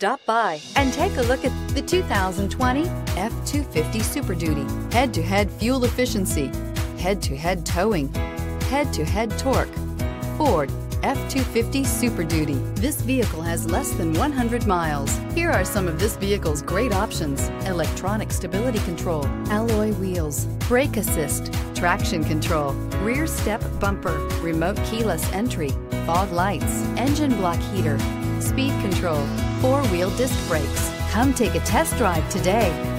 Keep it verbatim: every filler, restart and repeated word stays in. Stop by and take a look at the two thousand twenty F two fifty Super Duty. Head-to-head fuel efficiency, head-to-head towing, head-to-head torque. Ford F two fifty Super Duty. This vehicle has less than one hundred miles. Here are some of this vehicle's great options: electronic stability control, alloy wheels, brake assist, traction control, rear step bumper, remote keyless entry, fog lights, engine block heater, speed control, four-wheel disc brakes. Come take a test drive today.